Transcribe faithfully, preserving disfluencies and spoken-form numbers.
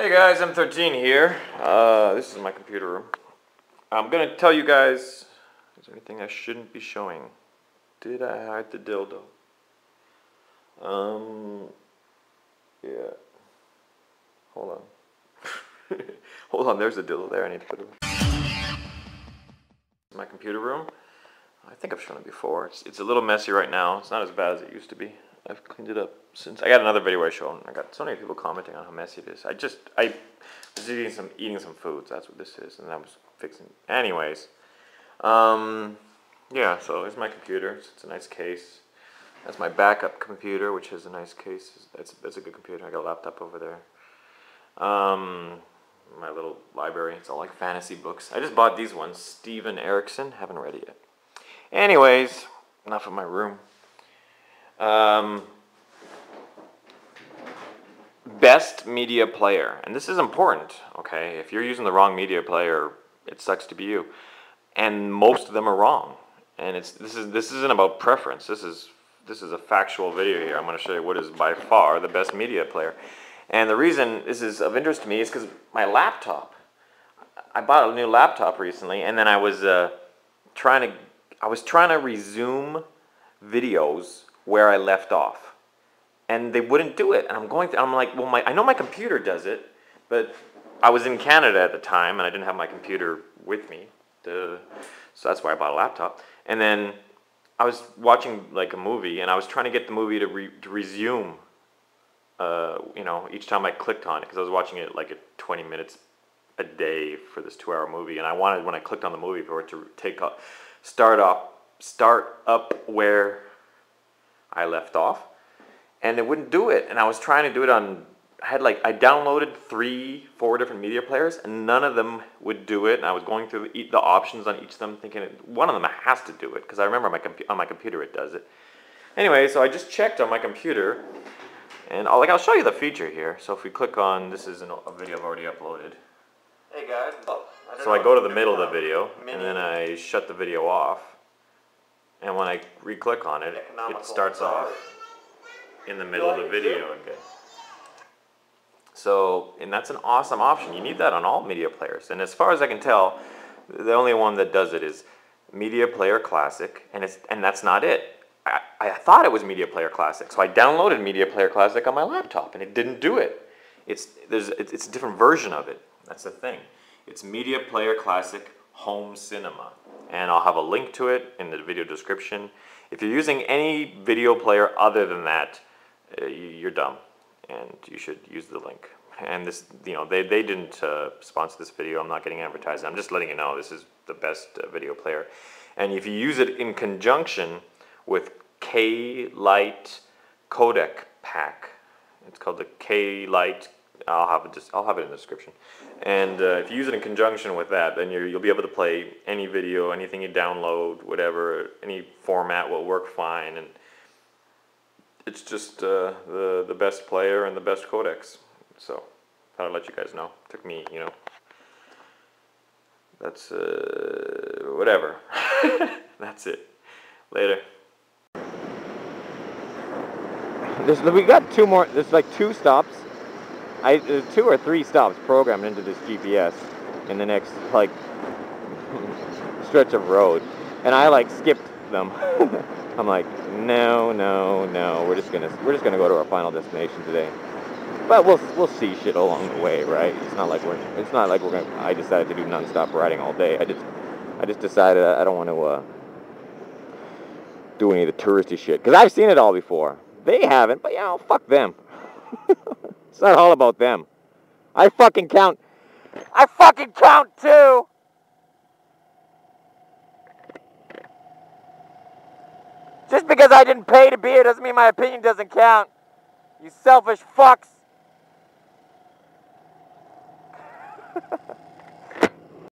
Hey guys, M thirteen here. Uh, this is my computer room. I'm gonna tell you guys, is there anything I shouldn't be showing? Did I hide the dildo? Um, yeah. Hold on. Hold on, there's a dildo there I need to put away. My computer room. I think I've shown it before. It's, it's a little messy right now. It's not as bad as it used to be. I've cleaned it up since. I got another video I showed. I got so many people commenting on how messy it is. I just I was eating some eating some food. So that's what this is, and I was fixing. Anyways, um, yeah. So there's my computer. It's, it's a nice case. That's my backup computer, which has a nice case. That's that's a good computer. I got a laptop over there. Um, my little library. It's all like fantasy books. I just bought these ones. Steven Erickson. Haven't read it yet. Anyways, enough of my room. Um, best media player, and this is important, okay? If you're using the wrong media player, it sucks to be you, and most of them are wrong. And it's this is this isn't about preference. This is this is a factual video here. I'm going to show you what is by far the best media player, and the reason this is of interest to me is because my laptop. I bought a new laptop recently, and then I was uh, trying to I was trying to resume videos where I left off, and they wouldn't do it. And I'm going, to, I'm like, well, my I know my computer does it, but I was in Canada at the time, and I didn't have my computer with me, duh. So that's why I bought a laptop. And then I was watching like a movie, and I was trying to get the movie to, re to resume. Uh, you know, each time I clicked on it, because I was watching it like at twenty minutes a day for this two-hour movie, and I wanted when I clicked on the movie for it to take off, start off, start up where I left off, and it wouldn't do it. And I was trying to do it on, I had like, I downloaded three, four different media players, and none of them would do it. And I was going through the, the options on each of them, thinking it, one of them has to do it, because I remember my on my computer it does it. Anyway, so I just checked on my computer, and I'll, like, I'll show you the feature here. So if we click on, this is an, a video I've already uploaded. Hey guys. Oh, I so I go to the middle of the video, mini. and then I shut the video off. And when I re-click on it, Economical it starts off in the middle of the video again. So, and that's an awesome option. You need that on all media players. And as far as I can tell, the only one that does it is Media Player Classic, and it's and that's not it. I, I thought it was Media Player Classic, so I downloaded Media Player Classic on my laptop, and it didn't do it. It's there's it's a different version of it. That's the thing. It's Media Player Classic Home Cinema. And I'll have a link to it in the video description. If you're using any video player other than that, uh, you're dumb, and you should use the link. And this, you know, they, they didn't uh, sponsor this video. I'm not getting advertised. I'm just letting you know this is the best uh, video player. And if you use it in conjunction with K-Lite Codec Pack, it's called the K-Lite. I'll have it. Just, I'll have it in the description. And uh, if you use it in conjunction with that, then you're, you'll be able to play any video, anything you download, whatever, any format will work fine. And it's just uh, the the best player and the best codecs. So thought I'd let you guys know. Took me, you know. That's uh, whatever. That's it. Later. There's, we got two more. There's like two stops. I, there's two or three stops programmed into this G P S in the next, like, stretch of road. And I, like, skipped them. I'm like, no, no, no, we're just gonna, we're just gonna go to our final destination today. But we'll, we'll see shit along the way, right? It's not like we're, it's not like we're gonna, I decided to do non-stop riding all day. I just, I just decided I don't want to, uh, do any of the touristy shit. Because I've seen it all before. They haven't, but, you know, fuck them. It's not all about them. I fucking count. I fucking count too! Just because I didn't pay to be here doesn't mean my opinion doesn't count. You selfish fucks.